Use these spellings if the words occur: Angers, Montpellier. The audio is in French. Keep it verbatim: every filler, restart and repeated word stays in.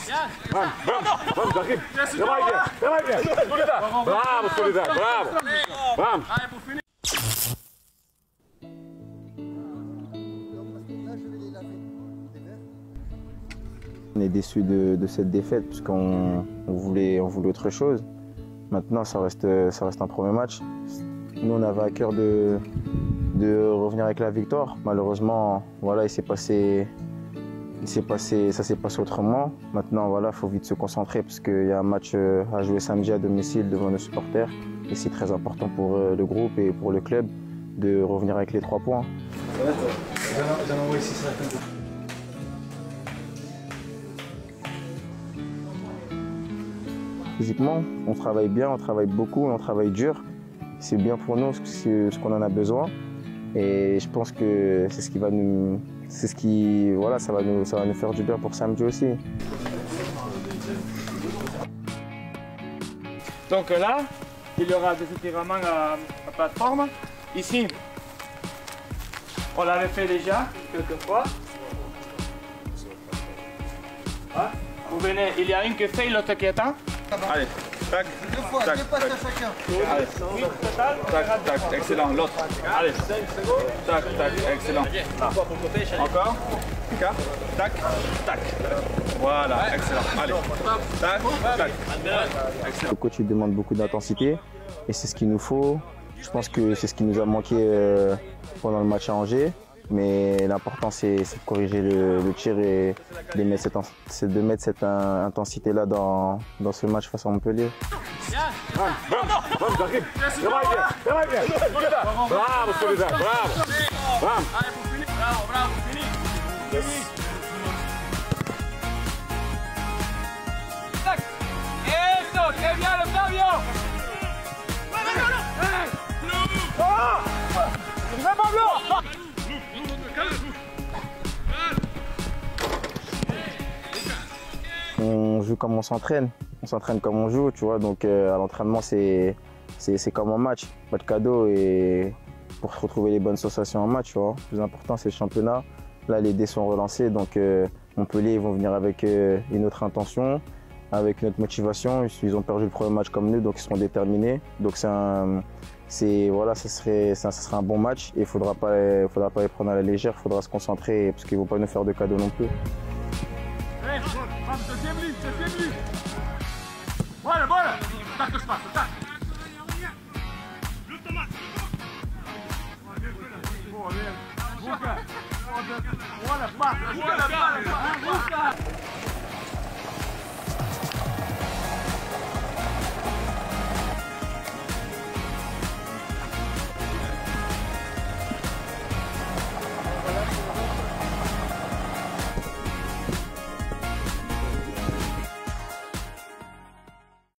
Mam, mam, mam, j'arrive. Travaille bien, travaille bien. Solida. Bravo, Solida, bravo. Mam. On est déçu de, de cette défaite parce qu'on on voulait, on voulait autre chose. Maintenant, ça reste, ça reste un premier match. Nous, on avait à cœur de, de revenir avec la victoire. Malheureusement, voilà, il s'est passé, il s'est passé, ça s'est passé autrement. Maintenant, voilà, faut vite se concentrer parce qu'il y a un match à jouer samedi à domicile devant nos supporters. Et c'est très important pour le groupe et pour le club de revenir avec les trois points. Physiquement, on travaille bien, on travaille beaucoup, on travaille dur. C'est bien pour nous ce qu'on en a besoin. Et je pense que c'est ce qui va nous. C'est ce qui. Voilà, ça va nous, ça va nous faire du bien pour samedi aussi. Donc là, il y aura des étirements à, à plateforme. Ici, on l'avait fait déjà quelques fois. Hein? Vous venez, il y a une qui fait, l'autre qui attend. Allez, tac, deux fois, tac, deux passes tac, à chacun. Allez, oui, total, tac, tac, tac, excellent, l'autre. Allez, tac, tac, excellent. Encore, tac, tac. Voilà, excellent. Allez, tac, tac, excellent. Le coach il demande beaucoup d'intensité et c'est ce qu'il nous faut. Je pense que c'est ce qui nous a manqué pendant le match à Angers. Mais l'important, c'est de corriger le, le tir et de mettre cette, de mettre cette intensité-là dans, dans ce match face à Montpellier. Bravo, bravo, j'arrive. Travaille bien, travaille bien. Bravo, Solida, bravo. Bravo, bravo, fini. Fini. Eso, que bien le Fabio. Pablo. On joue comme on s'entraîne, on s'entraîne comme on joue, tu vois, donc euh, à l'entraînement c'est comme un match, pas de cadeau et pour retrouver les bonnes sensations en match, tu vois. Le plus important c'est le championnat, là les dés sont relancés, donc euh, Montpellier ils vont venir avec euh, une autre intention, avec notre motivation, ils ont perdu le premier match comme nous, donc ils seront déterminés, donc c'est un... Voilà, ça serait, ça, ça serait un bon match et il ne faudra pas les prendre à la légère, il faudra se concentrer parce qu'ils ne vont pas nous faire de cadeaux non plus.